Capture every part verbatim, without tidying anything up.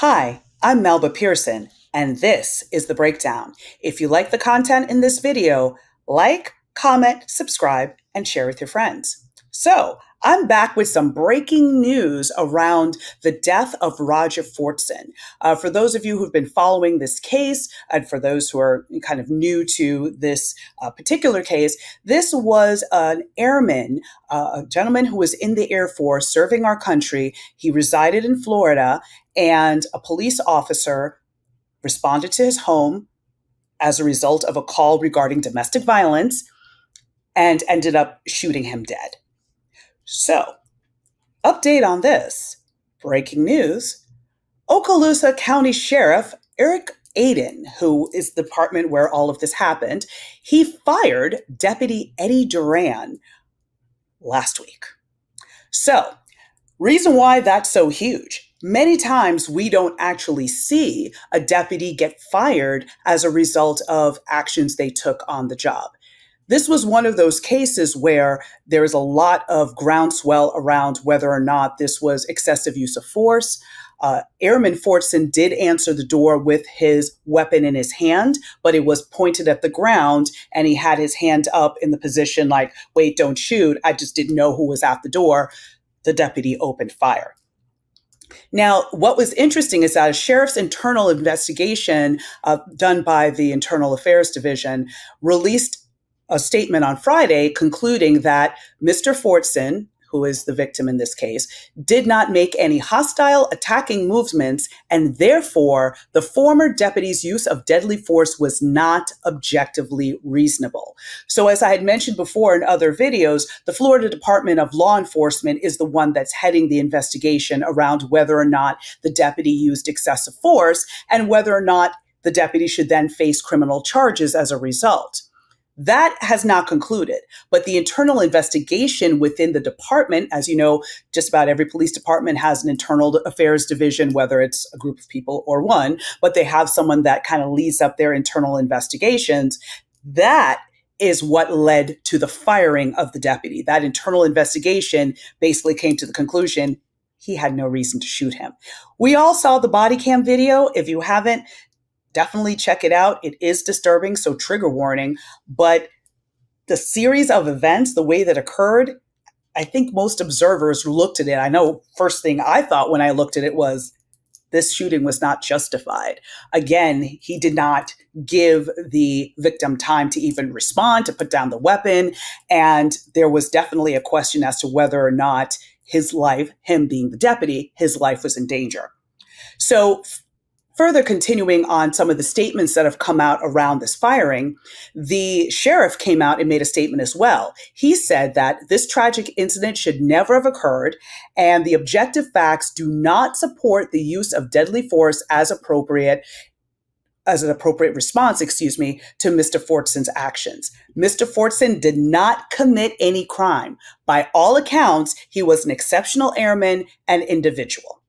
Hi, I'm Melba Pearson, and this is The Breakdown. If you like the content in this video, like, comment, subscribe, and share with your friends. So, I'm back with some breaking news around the death of Roger Fortson. Uh, for those of you who've been following this case, and for those who are kind of new to this uh, particular case, this was an airman, uh, a gentleman who was in the Air Force serving our country. He resided in Florida, and a police officer responded to his home as a result of a call regarding domestic violence and ended up shooting him dead. So, update on this. Breaking news. Okaloosa County Sheriff Eric Aiden, who is the department where all of this happened, he fired Deputy Eddie Duran last week. So, reason why that's so huge. Many times we don't actually see a deputy get fired as a result of actions they took on the job. This was one of those cases where there is a lot of groundswell around whether or not this was excessive use of force. Uh, Airman Fortson did answer the door with his weapon in his hand, but it was pointed at the ground and he had his hand up in the position like, wait, don't shoot. I just didn't know who was at the door. The deputy opened fire. Now, what was interesting is that a sheriff's internal investigation uh, done by the Internal Affairs Division released a statement on Friday concluding that Mister Fortson, who is the victim in this case, did not make any hostile attacking movements, and therefore the former deputy's use of deadly force was not objectively reasonable. So as I had mentioned before in other videos, the Florida Department of Law Enforcement is the one that's heading the investigation around whether or not the deputy used excessive force and whether or not the deputy should then face criminal charges as a result. That has not concluded, but the internal investigation within the department, as you know, just about every police department has an internal affairs division, whether it's a group of people or one, but they have someone that kind of leads up their internal investigations. That is what led to the firing of the deputy. That internal investigation basically came to the conclusion he had no reason to shoot him. We all saw the body cam video. If you haven't, definitely check it out. It is disturbing, so trigger warning. But the series of events, the way that occurred, I think most observers looked at it. I know first thing I thought when I looked at it was this shooting was not justified. Again, he did not give the victim time to even respond, to put down the weapon. And there was definitely a question as to whether or not his life, him being the deputy, his life was in danger. So further continuing on some of the statements that have come out around this firing, the sheriff came out and made a statement as well. He said that this tragic incident should never have occurred, and the objective facts do not support the use of deadly force as appropriate, as an appropriate response, excuse me, to Mister Fortson's actions. Mister Fortson did not commit any crime. By all accounts, he was an exceptional airman and individual.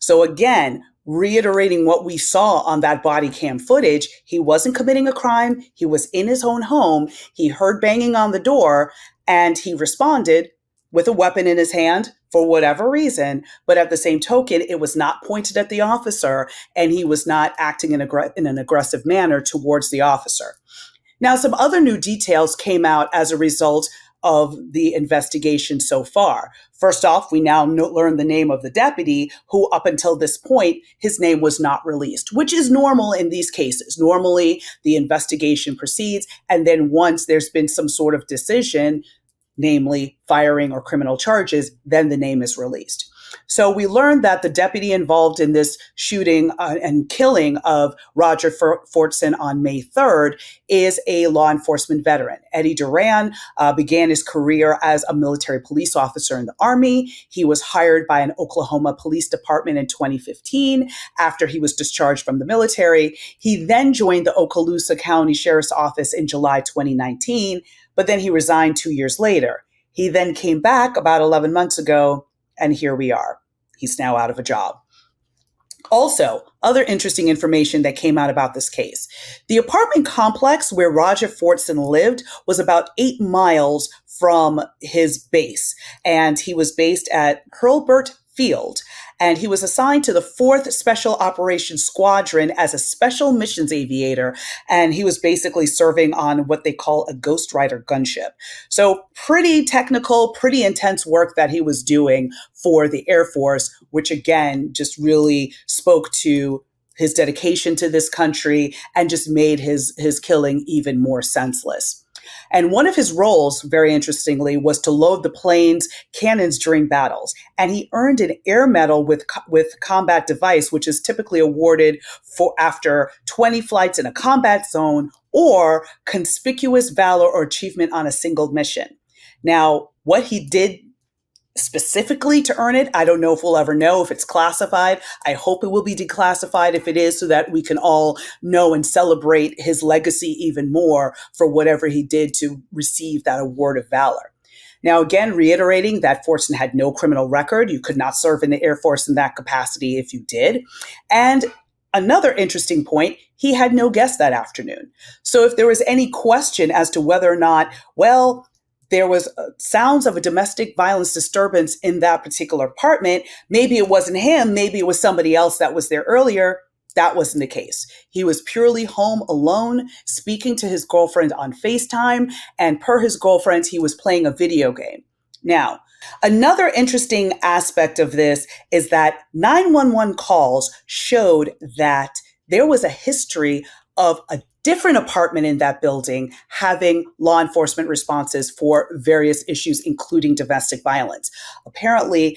So again, reiterating what we saw on that body cam footage, he wasn't committing a crime. He was in his own home. He heard banging on the door and he responded with a weapon in his hand for whatever reason. But at the same token, it was not pointed at the officer and he was not acting in, aggr in an aggressive manner towards the officer. Now, some other new details came out as a result of the investigation so far. First off, we now know, learn the name of the deputy who up until this point, his name was not released, which is normal in these cases. Normally the investigation proceeds and then once there's been some sort of decision, namely firing or criminal charges, then the name is released. So we learned that the deputy involved in this shooting uh, and killing of Roger Fortson on May third is a law enforcement veteran. Eddie Duran uh, began his career as a military police officer in the Army. He was hired by an Oklahoma police department in twenty fifteen. After he was discharged from the military, he then joined the Okaloosa County Sheriff's Office in July twenty nineteen, but then he resigned two years later. He then came back about eleven months ago, and here we are. He's now out of a job. Also, other interesting information that came out about this case. The apartment complex where Roger Fortson lived was about eight miles from his base, and he was based at Hurlburt, field, and he was assigned to the fourth Special Operations Squadron as a special missions aviator, and he was basically serving on what they call a Ghost Rider gunship. So pretty technical, pretty intense work that he was doing for the Air Force, which again just really spoke to his dedication to this country and just made his, his killing even more senseless. And one of his roles, very interestingly, was to load the plane's cannons during battles. And he earned an Air Medal with, with Combat Device, which is typically awarded for after twenty flights in a combat zone or conspicuous valor or achievement on a single mission. Now, what he did specifically to earn it, I don't know if we'll ever know, if it's classified. I hope it will be declassified if it is, so that we can all know and celebrate his legacy even more for whatever he did to receive that award of valor. Now, again, reiterating that Fortson had no criminal record. You could not serve in the Air Force in that capacity if you did. And another interesting point, he had no guests that afternoon. So if there was any question as to whether or not, well, there was sounds of a domestic violence disturbance in that particular apartment, maybe it wasn't him, maybe it was somebody else that was there earlier, that wasn't the case. He was purely home alone, speaking to his girlfriend on FaceTime, and per his girlfriend, he was playing a video game. Now, another interesting aspect of this is that nine one one calls showed that there was a history of a different apartment in that building having law enforcement responses for various issues, including domestic violence. Apparently,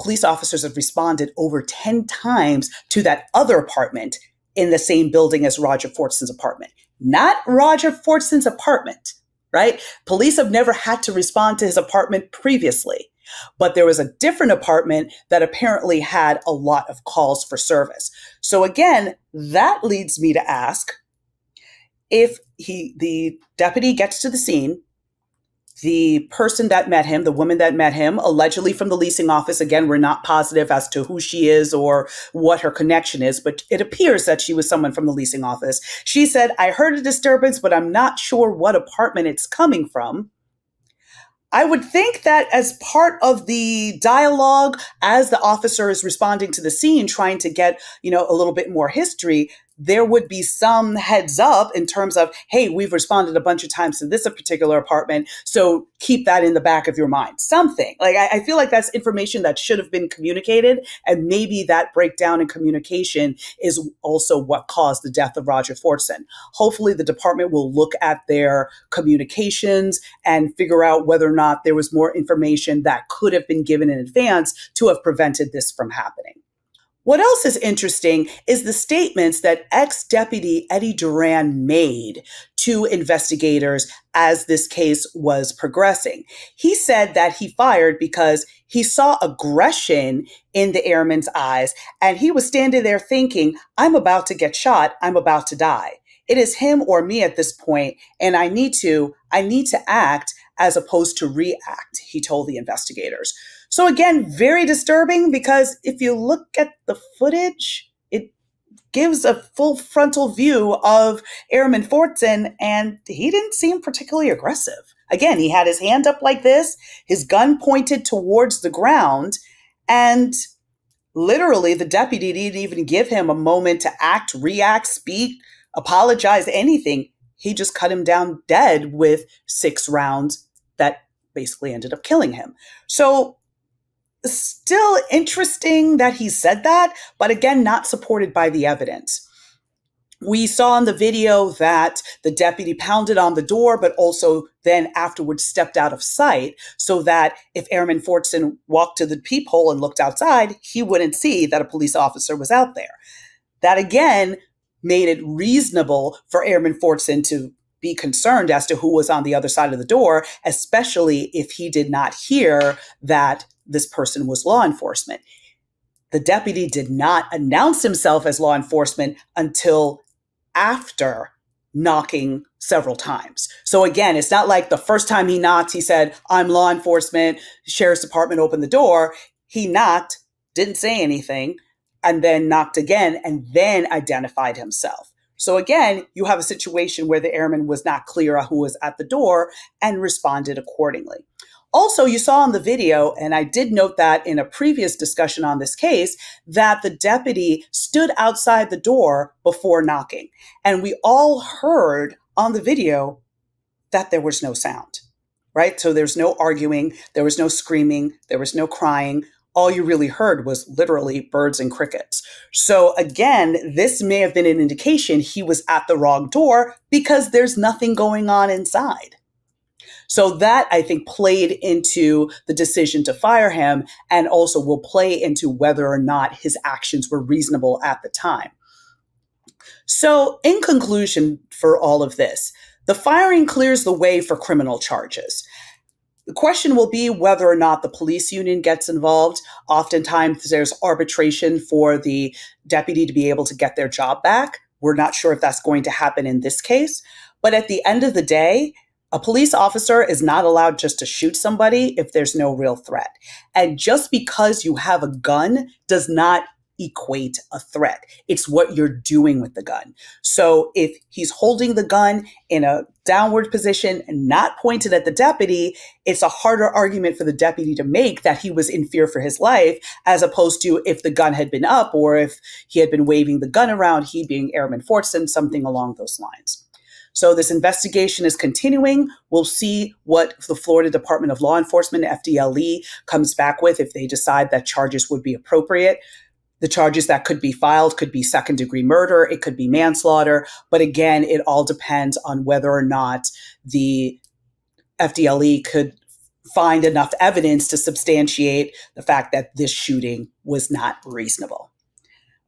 police officers have responded over ten times to that other apartment in the same building as Roger Fortson's apartment. Not Roger Fortson's apartment, right? Police have never had to respond to his apartment previously. But there was a different apartment that apparently had a lot of calls for service. So again, that leads me to ask, if he, the deputy gets to the scene, the person that met him, the woman that met him, allegedly from the leasing office, again, we're not positive as to who she is or what her connection is, but it appears that she was someone from the leasing office. She said, "I heard a disturbance, but I'm not sure what apartment it's coming from." I would think that as part of the dialogue, as the officer is responding to the scene, trying to get, you know, a little bit more history, there would be some heads up in terms of, hey, we've responded a bunch of times to this particular apartment, so keep that in the back of your mind. Something. Like, I, I feel like that's information that should have been communicated, and maybe that breakdown in communication is also what caused the death of Roger Fortson. Hopefully the department will look at their communications and figure out whether or not there was more information that could have been given in advance to have prevented this from happening. What else is interesting is the statements that ex-deputy Eddie Duran made to investigators as this case was progressing. He said that he fired because he saw aggression in the airman's eyes, and he was standing there thinking, I'm about to get shot, I'm about to die. It is him or me at this point, and I need to, I need to act as opposed to react, he told the investigators. So again, very disturbing, because if you look at the footage, it gives a full frontal view of Airman Fortson, and he didn't seem particularly aggressive. Again, he had his hand up like this, his gun pointed towards the ground, and literally the deputy didn't even give him a moment to act, react, speak, apologize, anything. He just cut him down dead with six rounds that basically ended up killing him. So still interesting that he said that, but again, not supported by the evidence. We saw in the video that the deputy pounded on the door, but also then afterwards stepped out of sight so that if Airman Fortson walked to the peephole and looked outside, he wouldn't see that a police officer was out there. That again made it reasonable for Airman Fortson to be concerned as to who was on the other side of the door, especially if he did not hear that this person was law enforcement. The deputy did not announce himself as law enforcement until after knocking several times. So again, it's not like the first time he knocked, he said, I'm law enforcement, sheriff's department opened the door. He knocked, didn't say anything, and then knocked again, and then identified himself. So again, you have a situation where the airman was not clear who was at the door and responded accordingly. Also, you saw on the video, and I did note that in a previous discussion on this case, that the deputy stood outside the door before knocking. And we all heard on the video that there was no sound, right? So there's no arguing, there was no screaming, there was no crying. All you really heard was literally birds and crickets. So again, this may have been an indication he was at the wrong door because there's nothing going on inside. So that, I think, played into the decision to fire him and also will play into whether or not his actions were reasonable at the time. So in conclusion for all of this, the firing clears the way for criminal charges. The question will be whether or not the police union gets involved. Oftentimes there's arbitration for the deputy to be able to get their job back. We're not sure if that's going to happen in this case. But at the end of the day, a police officer is not allowed just to shoot somebody if there's no real threat. And just because you have a gun does not equate a threat. It's what you're doing with the gun. So if he's holding the gun in a downward position and not pointed at the deputy, it's a harder argument for the deputy to make that he was in fear for his life, as opposed to if the gun had been up or if he had been waving the gun around, he being Airman Fortson, something along those lines. So this investigation is continuing. We'll see what the Florida Department of Law Enforcement, F D L E, comes back with if they decide that charges would be appropriate. The charges that could be filed could be second degree murder, it could be manslaughter, but again, it all depends on whether or not the F D L E could find enough evidence to substantiate the fact that this shooting was not reasonable.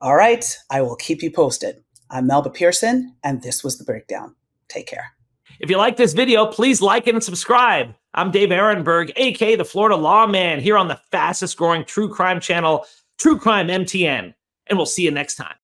All right, I will keep you posted. I'm Melba Pearson, and this was The Breakdown. Take care. If you like this video, please like it and subscribe. I'm Dave Ehrenberg, A K A the Florida Lawman, here on the fastest growing true crime channel, True Crime M T N, and we'll see you next time.